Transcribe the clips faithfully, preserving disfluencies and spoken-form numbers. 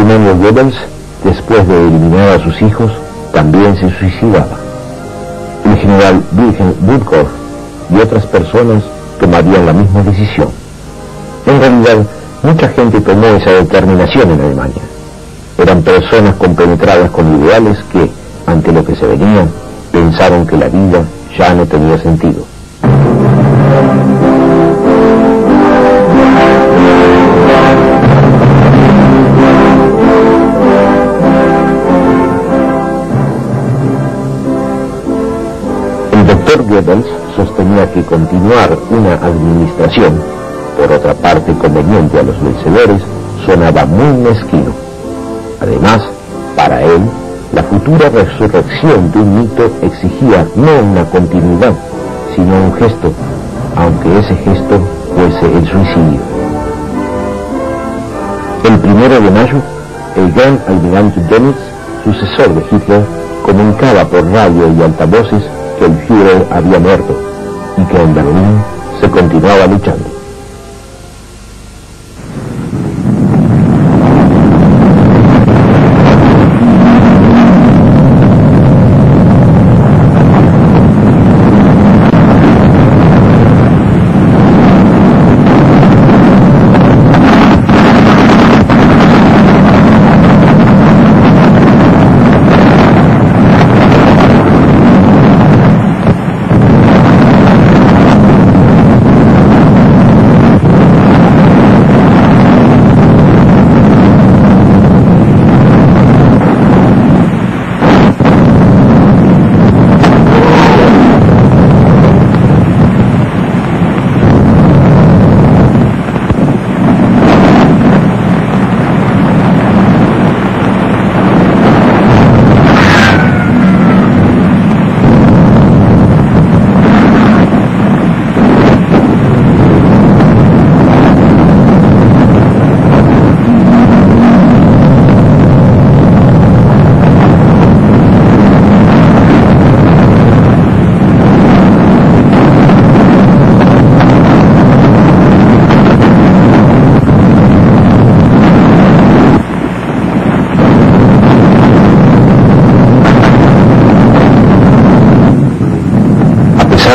Emanuel Goebbels, después de eliminar a sus hijos, también se suicidaba. El general Wilhelm Burgdorf y otras personas tomarían la misma decisión. En realidad, mucha gente tomó esa determinación en Alemania. Eran personas compenetradas con ideales que, ante lo que se venían, pensaron que la vida ya no tenía sentido. El doctor Goebbels sostenía que continuar una administración, por otra parte conveniente a los vencedores, sonaba muy mezquino. Además, para él, la futura resurrección de un mito exigía no una continuidad, sino un gesto, aunque ese gesto fuese el suicidio. El primero de mayo, el gran almirante Dönitz, sucesor de Hitler, comunicaba por radio y altavoces que el Führer había muerto y que en Berlín se continuaba luchando.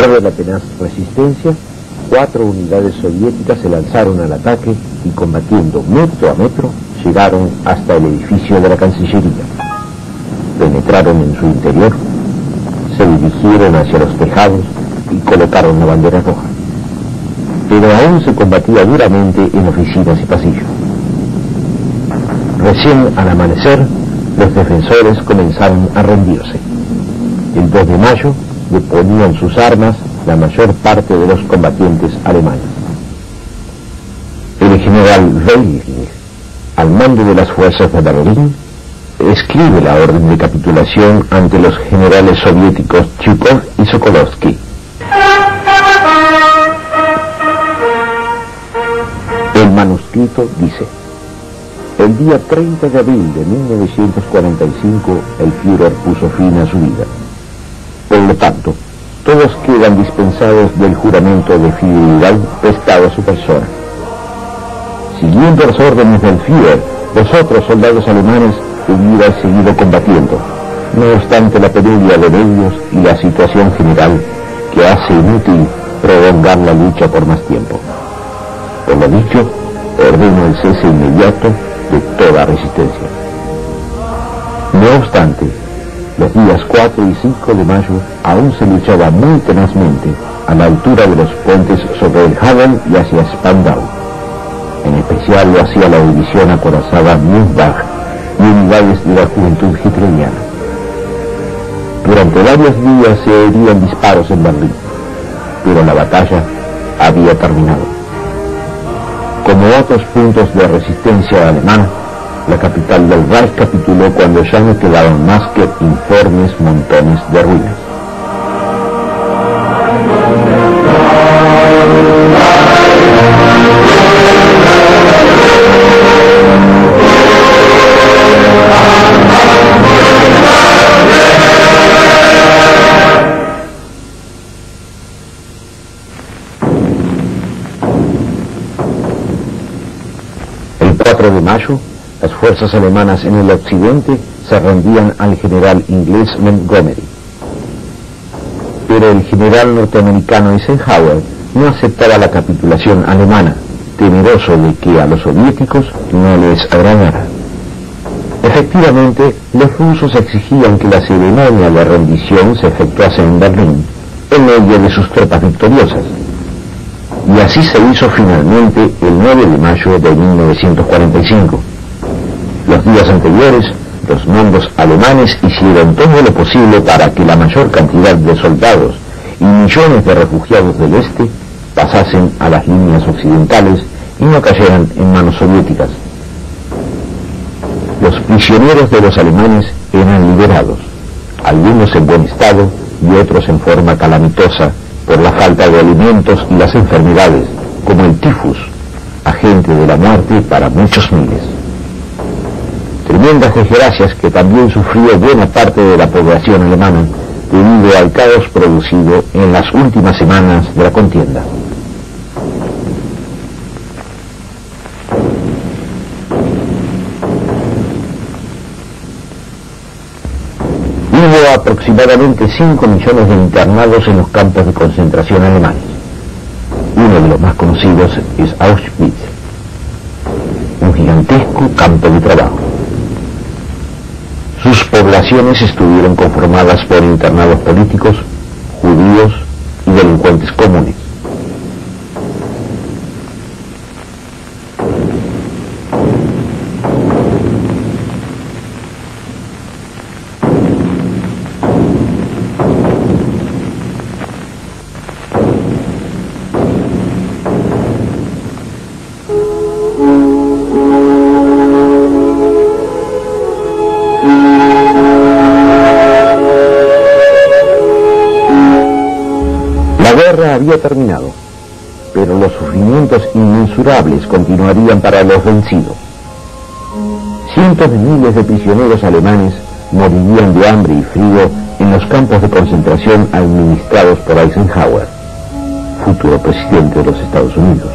De la tenaz resistencia, cuatro unidades soviéticas se lanzaron al ataque y, combatiendo metro a metro, llegaron hasta el edificio de la Cancillería. Penetraron en su interior, se dirigieron hacia los tejados y colocaron la bandera roja. Pero aún se combatía duramente en oficinas y pasillos. Recién al amanecer, los defensores comenzaron a rendirse. El dos de mayo, deponían sus armas la mayor parte de los combatientes alemanes. El general Weidling, al mando de las fuerzas de Berlín, escribe la orden de capitulación ante los generales soviéticos Chuikov y Sokolovsky. El manuscrito dice: el día treinta de abril de mil novecientos cuarenta y cinco, el Führer puso fin a su vida. Por lo tanto, todos quedan dispensados del juramento de fidelidad prestado a su persona. Siguiendo las órdenes del Führer, los otros soldados alemanes hubieran seguido combatiendo, no obstante la pérdida de medios y la situación general que hace inútil prolongar la lucha por más tiempo. Por lo dicho, ordeno el cese inmediato de toda resistencia. No obstante, los días cuatro y cinco de mayo aún se luchaba muy tenazmente a la altura de los puentes sobre el Havel y hacia Spandau. En especial lo hacía la división acorazada Münzbach y unidades de la juventud hitleriana. Durante varios días se herían disparos en Berlín, pero la batalla había terminado. Como otros puntos de resistencia alemana, la capital del Reich capituló cuando ya no quedaron más que informes montones de ruinas. El cuatro de mayo, Las fuerzas alemanas en el occidente se rendían al general inglés Montgomery. Pero el general norteamericano Eisenhower no aceptaba la capitulación alemana, temeroso de que a los soviéticos no les agradara. Efectivamente, los rusos exigían que la ceremonia de rendición se efectuase en Berlín, en medio de sus tropas victoriosas. Y así se hizo finalmente el nueve de mayo de mil novecientos cuarenta y cinco. Los días anteriores, los mandos alemanes hicieron todo lo posible para que la mayor cantidad de soldados y millones de refugiados del este pasasen a las líneas occidentales y no cayeran en manos soviéticas. Los prisioneros de los alemanes eran liberados, algunos en buen estado y otros en forma calamitosa por la falta de alimentos y las enfermedades, como el tifus, agente de la muerte para muchos miles. Tremendas desgracias que también sufrió buena parte de la población alemana debido al caos producido en las últimas semanas de la contienda. Hubo aproximadamente cinco millones de internados en los campos de concentración alemanes. Uno de los más conocidos es Auschwitz, un gigantesco campo de trabajo. Sus poblaciones estuvieron conformadas por internados políticos, judíos y delincuentes comunes. Había terminado, pero los sufrimientos inmensurables continuarían para los vencidos. Cientos de miles de prisioneros alemanes morirían de hambre y frío en los campos de concentración administrados por Eisenhower, futuro presidente de los Estados Unidos.